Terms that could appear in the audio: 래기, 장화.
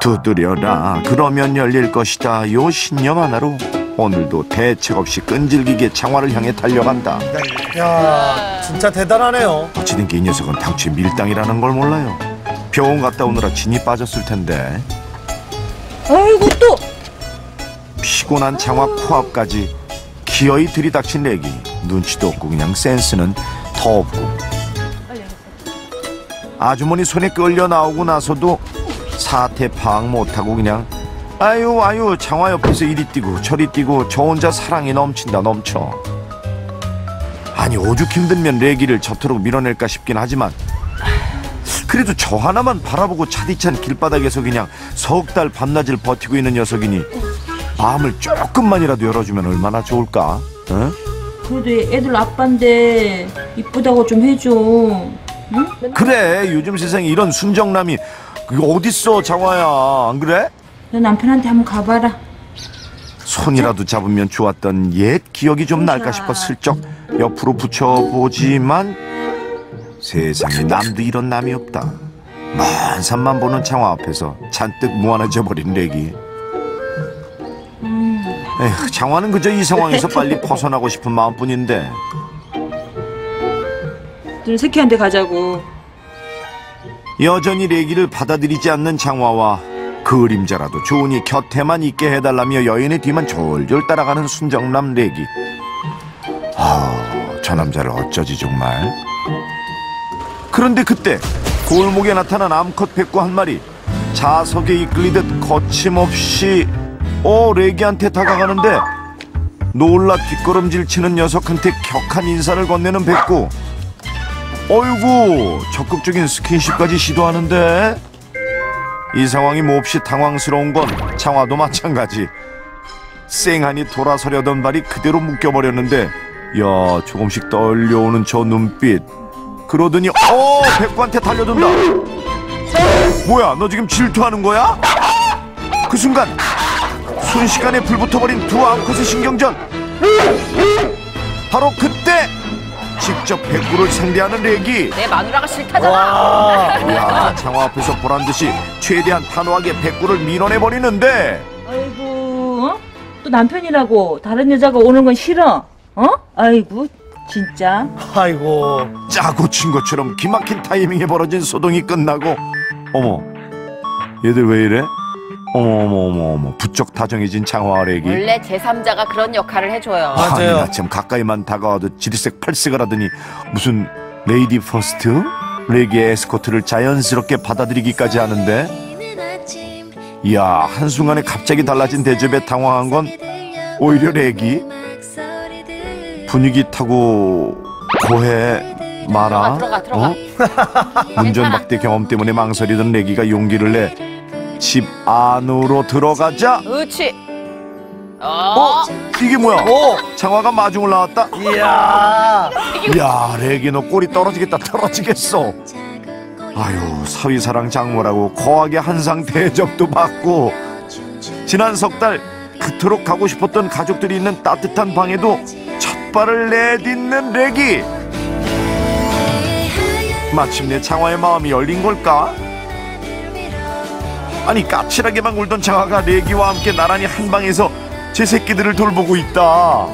두드려라 그러면 열릴 것이다. 요 신념 하나로 오늘도 대책 없이 끈질기게 장화를 향해 달려간다. 야, 진짜 대단하네요. 어찌된 게 이 녀석은 당최 밀당이라는 걸 몰라요. 병원 갔다 오느라 진이 빠졌을 텐데. 아이고 또! 피곤한 장화 코앞까지 기어이 들이닥친 래기. 눈치도 없고 그냥 센스는 더 없고. 아주머니 손에 끌려 나오고 나서도 사태 파악 못하고 그냥 아유 장화 옆에서 이리 뛰고 저리 뛰고 저 혼자 사랑이 넘쳐. 아니 오죽 힘들면 래기를 저토록 밀어낼까 싶긴 하지만 그래도 저 하나만 바라보고 차디찬 길바닥에서 그냥 석 달 밤낮을 버티고 있는 녀석이니 마음을 조금만이라도 열어주면 얼마나 좋을까? 응? 그래도 애들 아빠인데 이쁘다고 좀 해줘. 응? 그래, 요즘 세상에 이런 순정남이 어딨어 장화야, 안 그래? 너 남편한테 한번 가봐라. 손이라도 잡으면 좋았던 옛 기억이 좀 날까 싶어 슬쩍 옆으로 붙여보지만 세상에 남도 이런 남이 없다. 먼 산만 보는 장화 앞에서 잔뜩 무안해져버린 래기. 에휴, 장화는 그저 이 상황에서 빨리 벗어나고 싶은 마음뿐인데. 너는 새끼한테 가자고. 여전히 래기를 받아들이지 않는 장화와 그림자라도 좋으니 곁에만 있게 해달라며 여인의 뒤만 졸졸 따라가는 순정남 래기. 아, 저 남자를 어쩌지 정말. 그런데 그때 골목에 나타난 암컷 백구 한 마리 자석에 이끌리듯 거침없이 래기한테 다가가는데 놀라 뒷걸음질 치는 녀석한테 격한 인사를 건네는 백구. 어이구, 적극적인 스킨십까지 시도하는데. 이 상황이 몹시 당황스러운 건 장화도 마찬가지. 쌩하니 돌아서려던 발이 그대로 묶여버렸는데 야, 조금씩 떨려오는 저 눈빛. 그러더니 백구한테 달려든다. 뭐야, 너 지금 질투하는 거야? 그 순간 순식간에 불붙어버린 두 암컷의 신경전. 바로 그때 직접 백구를 상대하는 래기. 내 마누라가 싫다잖아. 뭐야, 장화 앞에서 보란 듯이 최대한 단호하게 백구를 밀어내버리는데. 아이고, 어? 또 남편이라고 다른 여자가 오는 건 싫어? 어? 아이고 진짜. 아이고, 짜고 친 것처럼 기막힌 타이밍에 벌어진 소동이 끝나고. 어머, 얘들 왜 이래? 어머, 부쩍 다정해진 장화 래기. 원래 제3자가 그런 역할을 해줘요. 맞아요. 아니, 나 참 가까이만 다가와도 지리색 팔색을 하더니 무슨 레이디 퍼스트? 래기의 에스코트를 자연스럽게 받아들이기까지 하는데. 이야, 한순간에 갑자기 달라진 대접에 당황한 건 오히려 래기. 분위기 타고 고해 마라. 들어가. 운전박대 경험 때문에 망설이던 래기가 용기를 내 집 안으로 들어가자. 그렇지. 이게 뭐야? 장화가 마중을 나왔다. 이야. 야, 래기 너 꼬리 떨어지겠어. 아유, 사위사랑 장모라고 거하게 한상 대접도 받고. 지난 석 달 그토록 가고 싶었던 가족들이 있는 따뜻한 방에도 첫 발을 내딛는 래기. 마침내 장화의 마음이 열린 걸까? 아니, 까칠하게만 울던 장화가 래기와 함께 나란히 한 방에서 제 새끼들을 돌보고 있다.